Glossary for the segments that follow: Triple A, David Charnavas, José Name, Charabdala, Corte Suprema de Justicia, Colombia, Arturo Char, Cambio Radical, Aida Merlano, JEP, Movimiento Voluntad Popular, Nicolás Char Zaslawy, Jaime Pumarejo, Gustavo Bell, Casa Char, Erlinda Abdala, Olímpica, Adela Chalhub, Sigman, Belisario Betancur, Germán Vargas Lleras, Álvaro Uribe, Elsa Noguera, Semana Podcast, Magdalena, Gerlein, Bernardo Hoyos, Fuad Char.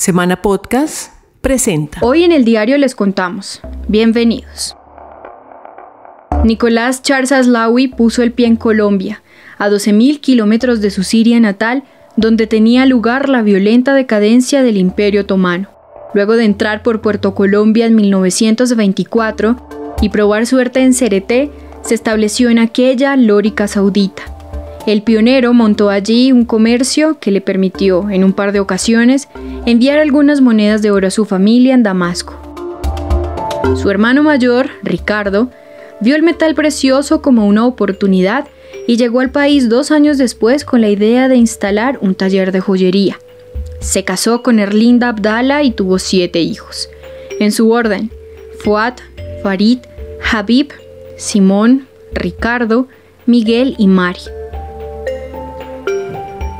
Semana Podcast presenta. Hoy en el diario les contamos. Bienvenidos. Nicolás Char Zaslawy puso el pie en Colombia, a 12.000 kilómetros de su Siria natal, donde tenía lugar la violenta decadencia del Imperio Otomano. Luego de entrar por Puerto Colombia en 1924 y probar suerte en Cereté, se estableció en aquella lórica saudita. El pionero montó allí un comercio que le permitió, en un par de ocasiones, enviar algunas monedas de oro a su familia en Damasco. Su hermano mayor, Ricardo, vio el metal precioso como una oportunidad y llegó al país 2 años después con la idea de instalar un taller de joyería. Se casó con Erlinda Abdala y tuvo 7 hijos. En su orden, Fuad, Farid, Habib, Simón, Ricardo, Miguel y Mari.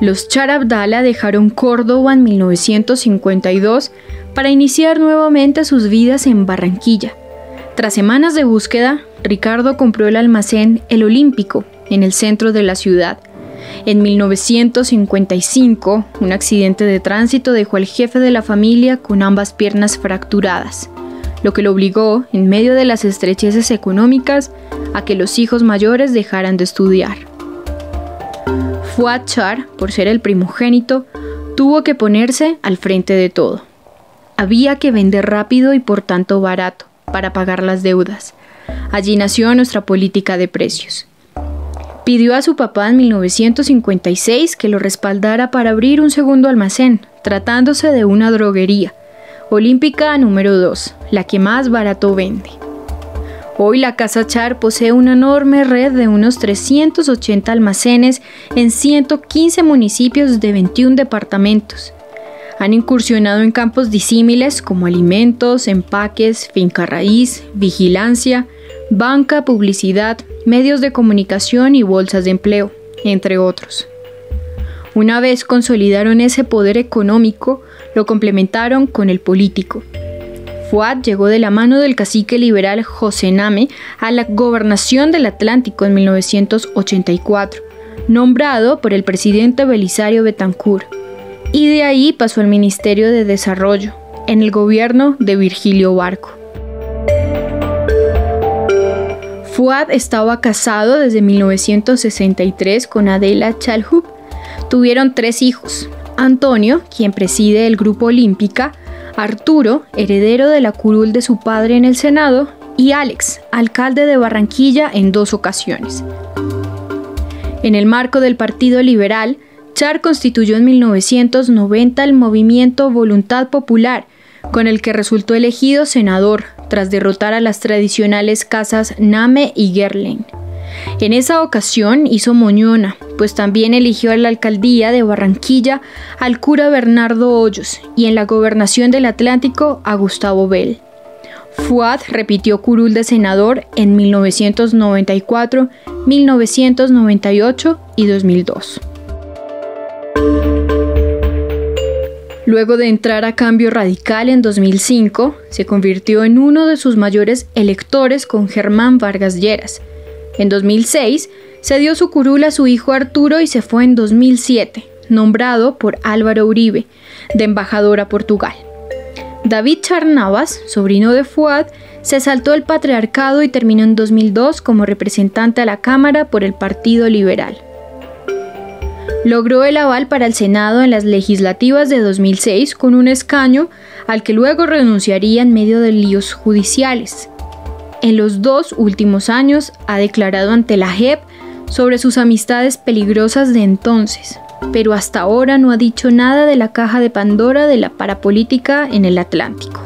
Los Charabdala dejaron Córdoba en 1952 para iniciar nuevamente sus vidas en Barranquilla. Tras semanas de búsqueda, Ricardo compró el almacén El Olímpico en el centro de la ciudad. En 1955, un accidente de tránsito dejó al jefe de la familia con ambas piernas fracturadas, lo que lo obligó, en medio de las estrecheces económicas, a que los hijos mayores dejaran de estudiar. Fuad Char, por ser el primogénito, tuvo que ponerse al frente de todo. Había que vender rápido y por tanto barato para pagar las deudas. Allí nació nuestra política de precios. Pidió a su papá en 1956 que lo respaldara para abrir un segundo almacén, tratándose de una droguería, Olímpica número 2, la que más barato vende. Hoy la Casa Char posee una enorme red de unos 380 almacenes en 115 municipios de 21 departamentos. Han incursionado en campos disímiles como alimentos, empaques, finca raíz, vigilancia, banca, publicidad, medios de comunicación y bolsas de empleo, entre otros. Una vez consolidaron ese poder económico, lo complementaron con el político. Fuad llegó de la mano del cacique liberal José Name a la gobernación del Atlántico en 1984, nombrado por el presidente Belisario Betancur, y de ahí pasó al Ministerio de Desarrollo, en el gobierno de Virgilio Barco. Fuad estaba casado desde 1963 con Adela Chalhub. Tuvieron 3 hijos, Antonio, quien preside el Grupo Olímpica, Arturo, heredero de la curul de su padre en el Senado, y Alex, alcalde de Barranquilla en 2 ocasiones. En el marco del Partido Liberal, Char constituyó en 1990 el Movimiento Voluntad Popular, con el que resultó elegido senador, tras derrotar a las tradicionales casas Name y Gerlein. En esa ocasión hizo moñona, pues también eligió a la alcaldía de Barranquilla al cura Bernardo Hoyos y en la gobernación del Atlántico a Gustavo Bell. Fuad repitió curul de senador en 1994, 1998 y 2002. Luego de entrar a Cambio Radical en 2005, se convirtió en uno de sus mayores electores con Germán Vargas Lleras. En 2006, cedió su curul a su hijo Arturo y se fue en 2007, nombrado por Álvaro Uribe, de embajador a Portugal. David Charnavas, sobrino de Fuad, se saltó el patriarcado y terminó en 2002 como representante a la Cámara por el Partido Liberal. Logró el aval para el Senado en las legislativas de 2006 con un escaño al que luego renunciaría en medio de líos judiciales. En los 2 últimos años ha declarado ante la JEP sobre sus amistades peligrosas de entonces, pero hasta ahora no ha dicho nada de la caja de Pandora de la parapolítica en el Atlántico.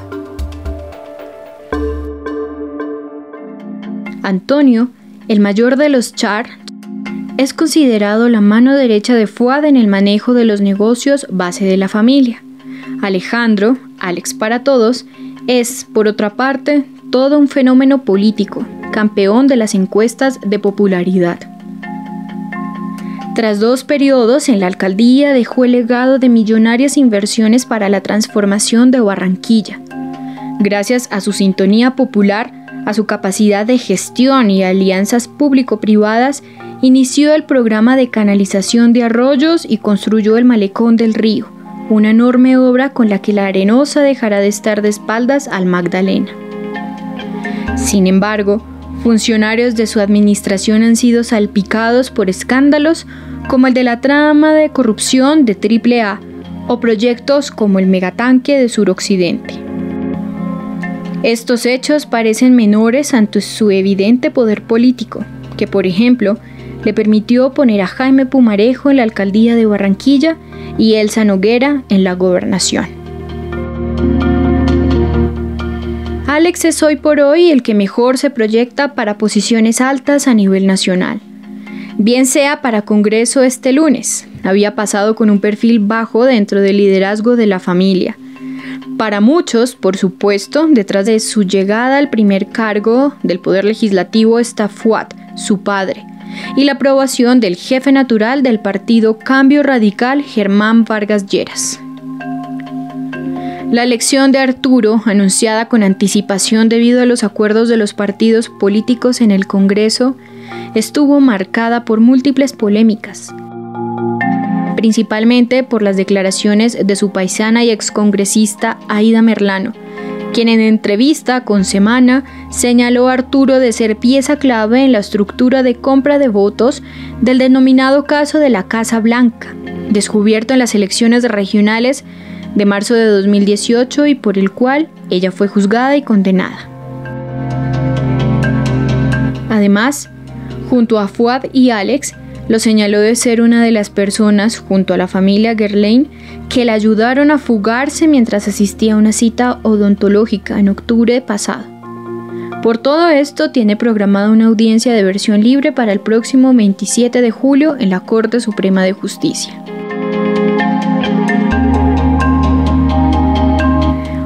Antonio, el mayor de los Char, es considerado la mano derecha de Fuad en el manejo de los negocios base de la familia. Alejandro, Alex para todos, es, por otra parte, todo un fenómeno político, campeón de las encuestas de popularidad. Tras 2 periodos en la alcaldía dejó el legado de millonarias inversiones para la transformación de Barranquilla. Gracias a su sintonía popular, a su capacidad de gestión y alianzas público-privadas, inició el programa de canalización de arroyos y construyó el malecón del río, una enorme obra con la que la Arenosa dejará de estar de espaldas al Magdalena. Sin embargo, funcionarios de su administración han sido salpicados por escándalos como el de la trama de corrupción de Triple A o proyectos como el megatanque de Suroccidente. Estos hechos parecen menores ante su evidente poder político, que por ejemplo le permitió poner a Jaime Pumarejo en la alcaldía de Barranquilla y Elsa Noguera en la gobernación. Alex es hoy por hoy el que mejor se proyecta para posiciones altas a nivel nacional. Bien sea para Congreso este lunes, había pasado con un perfil bajo dentro del liderazgo de la familia. Para muchos, por supuesto, detrás de su llegada al primer cargo del Poder Legislativo está Fuad, su padre, y la aprobación del jefe natural del partido Cambio Radical, Germán Vargas Lleras. La elección de Arturo, anunciada con anticipación debido a los acuerdos de los partidos políticos en el Congreso, estuvo marcada por múltiples polémicas, principalmente por las declaraciones de su paisana y excongresista Aida Merlano, quien en entrevista con Semana señaló a Arturo de ser pieza clave en la estructura de compra de votos del denominado caso de la Casa Blanca, descubierto en las elecciones regionales de marzo de 2018 y por el cual ella fue juzgada y condenada. Además, junto a Fuad y Alex, lo señaló de ser una de las personas, junto a la familia Gerlein, que la ayudaron a fugarse mientras asistía a una cita odontológica en octubre pasado. Por todo esto, tiene programada una audiencia de versión libre para el próximo 27 de julio en la Corte Suprema de Justicia.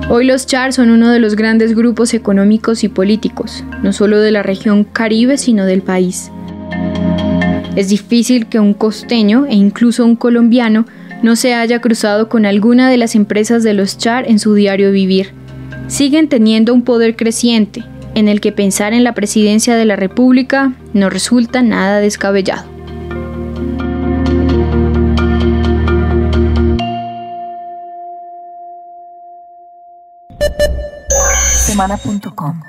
Hoy los Char son uno de los grandes grupos económicos y políticos, no solo de la región Caribe, sino del país. Es difícil que un costeño e incluso un colombiano no se haya cruzado con alguna de las empresas de los Char en su diario vivir. Siguen teniendo un poder creciente, en el que pensar en la presidencia de la República no resulta nada descabellado. Semana.com